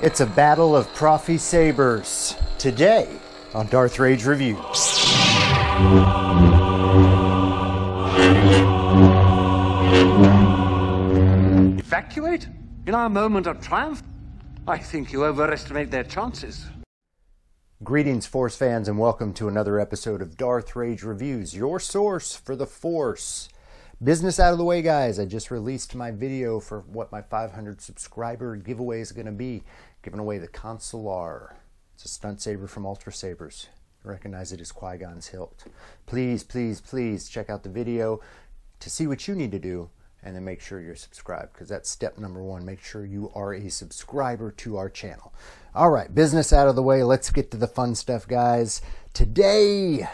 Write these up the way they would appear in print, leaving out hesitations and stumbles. It's a battle of Proffie sabers today on Darth Rage Reviews. Evacuate? In our moment of triumph? I think you overestimate their chances. Greetings, Force fans, and welcome to another episode of Darth Rage Reviews, your source for the Force. Business out of the way, guys. I just released my video for what my 500 subscriber giveaway is going to be. Giving away the Consular. It's a stunt saber from Ultra Sabers. I recognize it as Qui-Gon's hilt. Please, please, please check out the video to see what you need to do. And then make sure you're subscribed, because that's step number one. Make sure you are a subscriber to our channel. All right, business out of the way. Let's get to the fun stuff, guys. Today,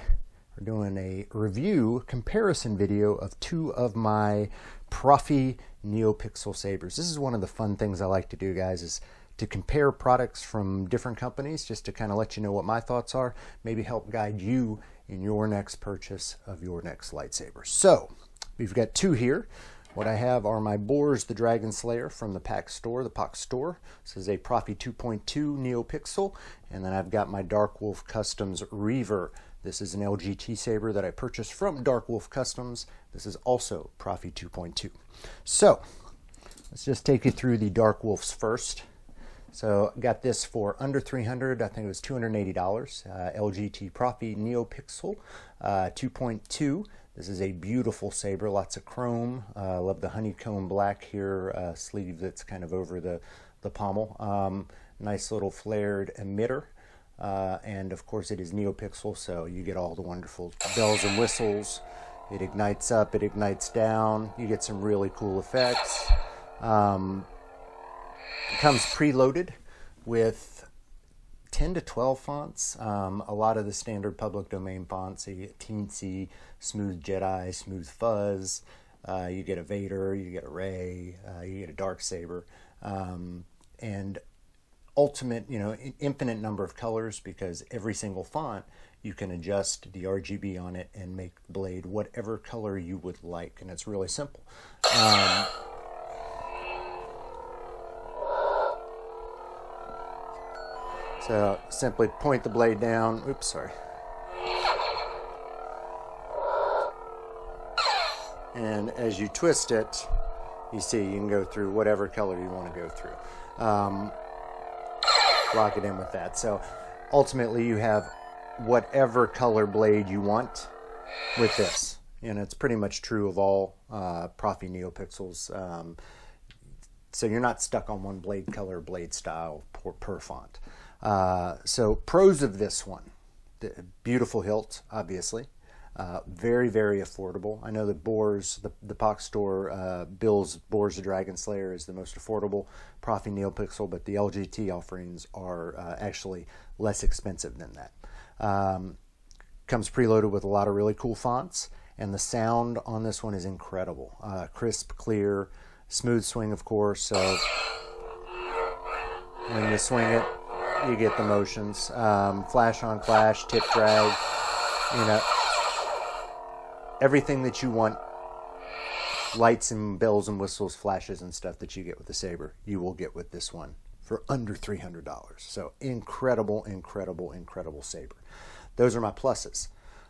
we're doing a review comparison video of two of my Proffie NeoPixel sabers. This is one of the fun things I like to do, guys, is to compare products from different companies, just to kind of let you know what my thoughts are, maybe help guide you in your next purchase of your next lightsaber. So, we've got two here. What I have are my Bors the Dragonslayer from the Pach Store, the Pach Store. This is a Proffie 2.2 NeoPixel. And then I've got my Dark Wolf Customs Reaver. This is an LGT saber that I purchased from Dark Wolf Customs. This is also Proffie 2.2. So, let's just take you through the Dark Wolves first. So, I got this for under $300, I think it was $280, LGT Proffie NeoPixel 2.2. This is a beautiful saber, lots of chrome. I love the honeycomb black here, sleeve that's kind of over the pommel. Nice little flared emitter. And of course it is NeoPixel, so you get all the wonderful bells and whistles. It ignites up, it ignites down. You get some really cool effects. It comes preloaded with 10 to 12 fonts, a lot of the standard public domain fonts. So you get Teensy, Smooth Jedi, Smooth Fuzz, you get a Vader, you get a Rey, you get a Darksaber, and ultimate, you know, infinite number of colors, because every single font you can adjust the RGB on it and make the blade whatever color you would like, and it's really simple. So simply point the blade down, oops, sorry, and as you twist it, you see you can go through whatever color you want to go through. Lock it in with that. So ultimately you have whatever color blade you want with this, and it's pretty much true of all Proffie NeoPixels. So you're not stuck on one blade color, blade style per font. So pros of this one, the beautiful hilt, obviously, very, very affordable. I know that Bors, the Pach Store bills Bors the Dragonslayer as the most affordable Proffie NeoPixel, but the LGT offerings are actually less expensive than that. Comes preloaded with a lot of really cool fonts, and the sound on this one is incredible. Crisp, clear, smooth swing, of course, so when you swing it, you get the motions, flash on flash, tip drag, you know, everything that you want, lights and bells and whistles, flashes and stuff that you get with the saber, you will get with this one for under $300. So incredible, incredible, incredible saber. Those are my pluses.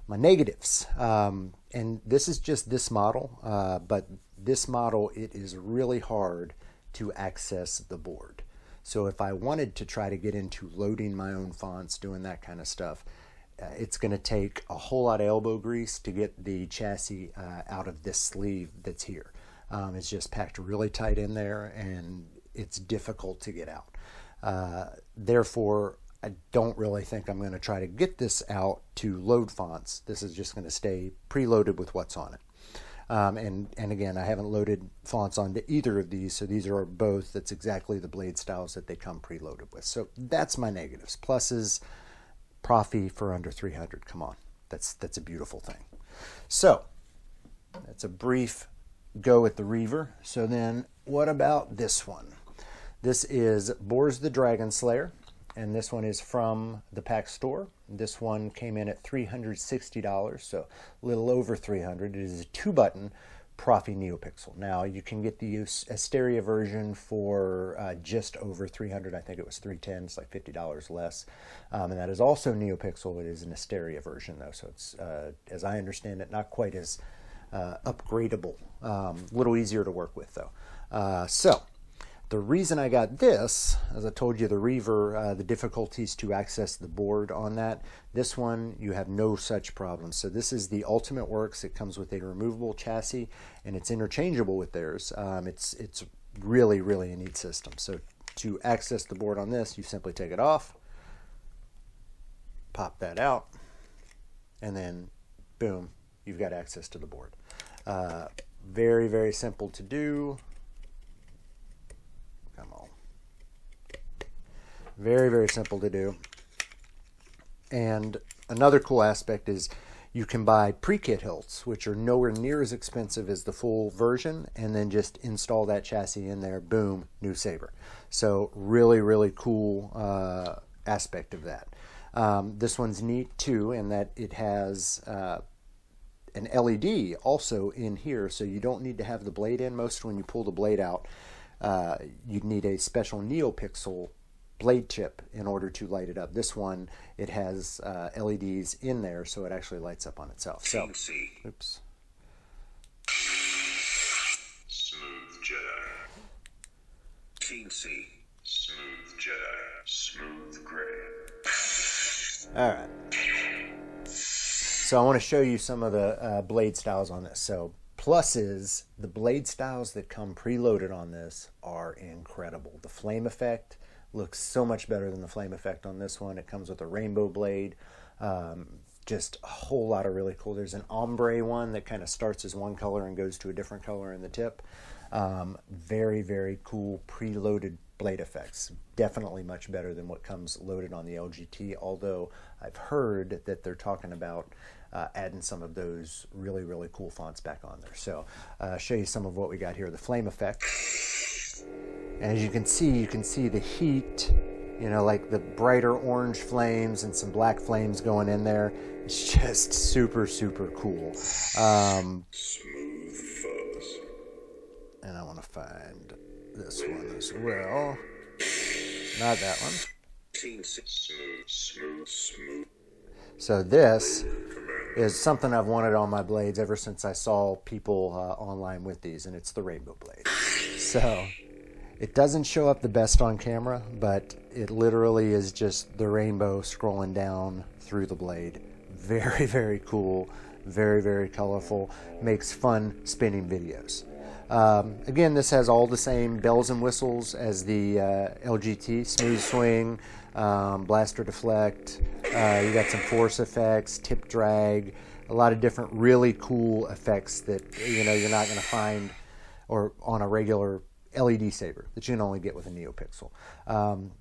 My negatives, and this is just this model, but this model, it is really hard to access the board. So if I wanted to try to get into loading my own fonts, doing that kind of stuff, it's going to take a whole lot of elbow grease to get the chassis out of this sleeve that's here. It's just packed really tight in there, and it's difficult to get out. Therefore, I don't really think I'm going to try to get this out to load fonts. This is just going to stay preloaded with what's on it. And again, I haven't loaded fonts onto either of these, so these are both, that's exactly the blade styles that they come preloaded with. So that's my negatives. Pluses, Proffie for under 300, come on. That's a beautiful thing. So, that's a brief go at the Reaver. So then, what about this one? This is Bors the Dragonslayer, and this one is from the Pach Store. This one came in at $360, so a little over $300. It is a two-button Proffie NeoPixel. Now you can get the Asteria version for just over $300. I think it was $310. It's like $50 less, and that is also NeoPixel. It is an Asteria version though, so it's, as I understand it, not quite as upgradable. Little easier to work with though. So the reason I got this, as I told you, the Reaver, the difficulties to access the board on that. This one, you have no such problem. So this is the Ultimate Works. It comes with a removable chassis, and it's interchangeable with theirs. It's really, really a neat system. So to access the board on this, you simply take it off, pop that out, and then boom, you've got access to the board. Very, very simple to do. Come on. Very, very simple to do. And another cool aspect is you can buy pre-kit hilts, which are nowhere near as expensive as the full version, and then just install that chassis in there, boom, new saber. So really, really cool aspect of that. This one's neat too, in that it has an LED also in here, so you don't need to have the blade in. Most when you pull the blade out, you'd need a special NeoPixel blade chip in order to light it up. This one, it has LEDs in there, so it actually lights up on itself. So, Teensy. Oops. Smooth Jedi. Teensy. Smooth Jedi. Smooth gray. All right. So I want to show you some of the blade styles on this. So. Pluses, the blade styles that come preloaded on this are incredible. The flame effect looks so much better than the flame effect on this one. It comes with a rainbow blade, just a whole lot of really cool. There's an ombre one that kind of starts as one color and goes to a different color in the tip. Very, very cool preloaded blade effects. Definitely much better than what comes loaded on the LGT, although I've heard that they're talking about adding some of those really, really cool fonts back on there. So show you some of what we got here. The flame effect. And as you can see the heat, you know, like the brighter orange flames and some black flames going in there. It's just super, super cool. Smooth Fuzz. And I want to find this one as well. Not that one. Smooth. So this is something I've wanted on my blades ever since I saw people online with these, and it's the rainbow blade. So it doesn't show up the best on camera, but it literally is just the rainbow scrolling down through the blade. Very, very cool, very, very colorful, makes fun spinning videos. Again, this has all the same bells and whistles as the LGT, smooth swing, blaster deflect, you got some force effects, tip drag, a lot of different really cool effects that, you know, you're not going to find or on a regular LED saber that you can only get with a NeoPixel.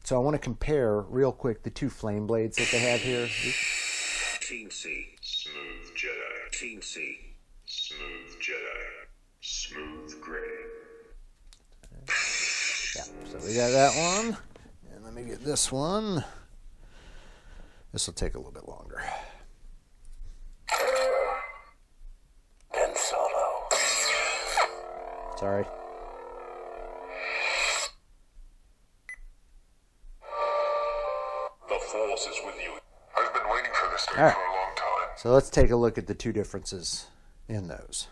So I want to compare real quick the two flame blades that they have here. Teensy, Smooth Jedi. Teensy, Smooth Jedi. Smooth gray. Yeah, so we got that one. And let me get this one. This will take a little bit longer. And solo. Sorry. The force is with you. I've been waiting for this day for a long time. So let's take a look at the two differences in those.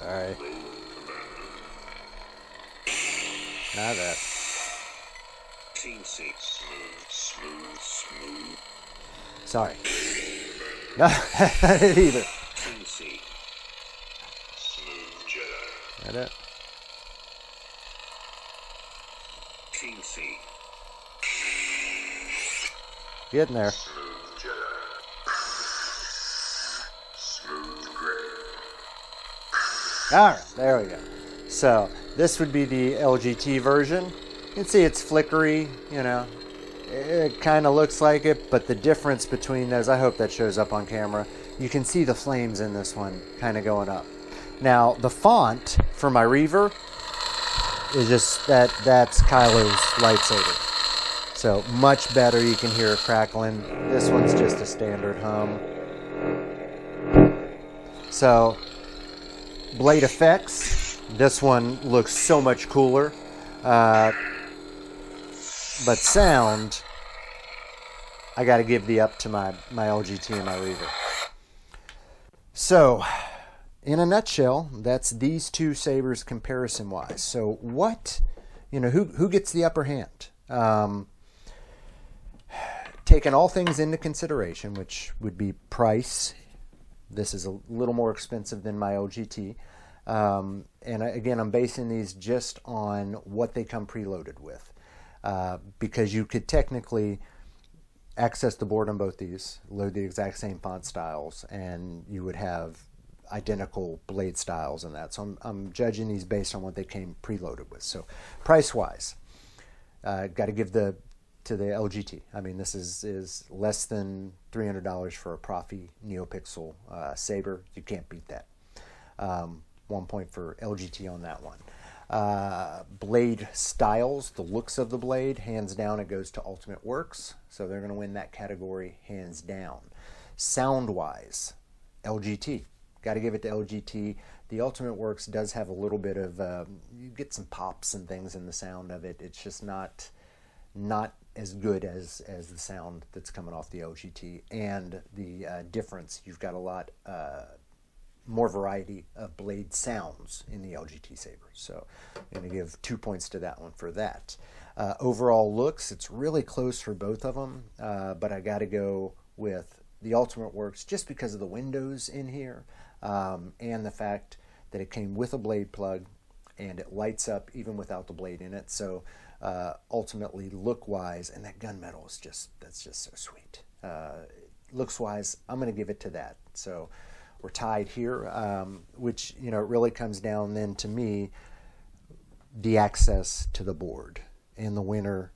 Sorry. Not that. Sorry. No, I didn't either. Not that. Getting there. All right, there we go. So this would be the LGT version. You can see it's flickery, you know, it kind of looks like it, but the difference between those, I hope that shows up on camera. You can see the flames in this one kind of going up. Now the font for my Reaver is just that's Kylo's lightsaber. So much better, you can hear it crackling. This one's just a standard hum. So blade effects. This one looks so much cooler. But sound, I gotta give the up to my LGT and my Reaver. So, in a nutshell, that's these two sabers comparison-wise. So what, you know, who gets the upper hand? Taking all things into consideration, which would be price. This is a little more expensive than my LGT. And again, I'm basing these just on what they come preloaded with. Because you could technically access the board on both these, load the exact same font styles, and you would have identical blade styles and that. So I'm judging these based on what they came preloaded with. So price-wise, got to give to the LGT. I mean, this is less than $300 for a Proffie NeoPixel saber. You can't beat that. 1 point for LGT on that one. Blade styles, the looks of the blade, hands down it goes to Ultimate Works, so they're going to win that category hands down. Sound wise, LGT, got to give it to LGT. The Ultimate Works does have a little bit of you get some pops and things in the sound of it. It's just not as good as the sound that's coming off the LGT, and the difference, you've got a lot more variety of blade sounds in the LGT saber. So I'm going to give 2 points to that one for that. Overall looks, it's really close for both of them, but I got to go with the Ultimate Works just because of the windows in here, and the fact that it came with a blade plug and it lights up even without the blade in it. So ultimately look-wise, and that gunmetal is that's just so sweet. Looks-wise, I'm going to give it to that. So we're tied here, which, you know, it really comes down then to me, the access to the board, and the winner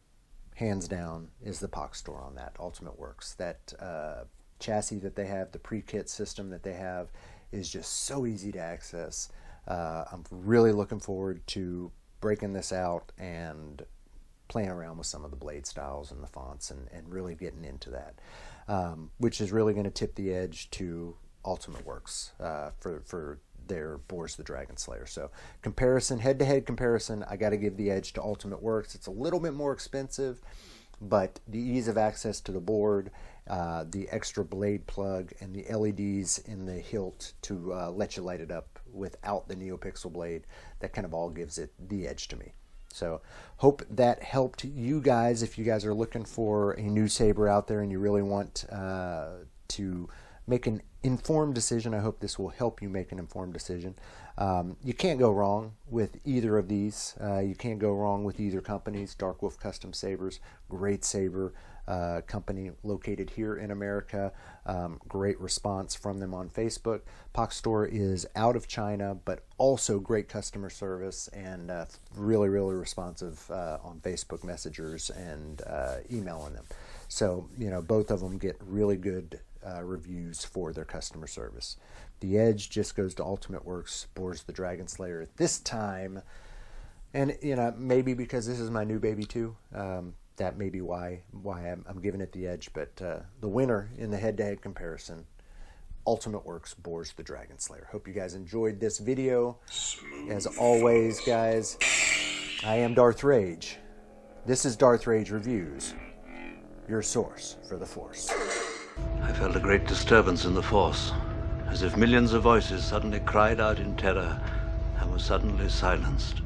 hands down is the Pach Store on that. Ultimate Works, that chassis that they have, the pre-kit system that they have, is just so easy to access. I'm really looking forward to breaking this out and playing around with some of the blade styles and the fonts, and really getting into that, which is really going to tip the edge to Ultimate Works for their Bors the Dragonslayer. So comparison, head-to-head comparison, I got to give the edge to Ultimate Works. It's a little bit more expensive, but the ease of access to the board, the extra blade plug, and the LEDs in the hilt to let you light it up without the NeoPixel blade, that kind of all gives it the edge to me. So hope that helped you guys. If you guys are looking for a new saber out there and you really want to make an informed decision, I hope this will help you make an informed decision. You can't go wrong with either of these. You can't go wrong with either companies. Dark Wolf Custom Sabers, great saber company located here in America. Great response from them on Facebook. Pach Store is out of China, but also great customer service, and really, really responsive on Facebook messengers and emailing them. So, you know, both of them get really good reviews for their customer service. The edge just goes to Ultimate Works, Bors the Dragonslayer at this time, and you know, maybe because this is my new baby too, that may be why I'm giving it the edge. But the winner in the head-to-head comparison, Ultimate Works, Bors the Dragonslayer. Hope you guys enjoyed this video. As always, guys, I am Darth Rage. This is Darth Rage Reviews, your source for the Force. I felt a great disturbance in the Force, as if millions of voices suddenly cried out in terror and were suddenly silenced.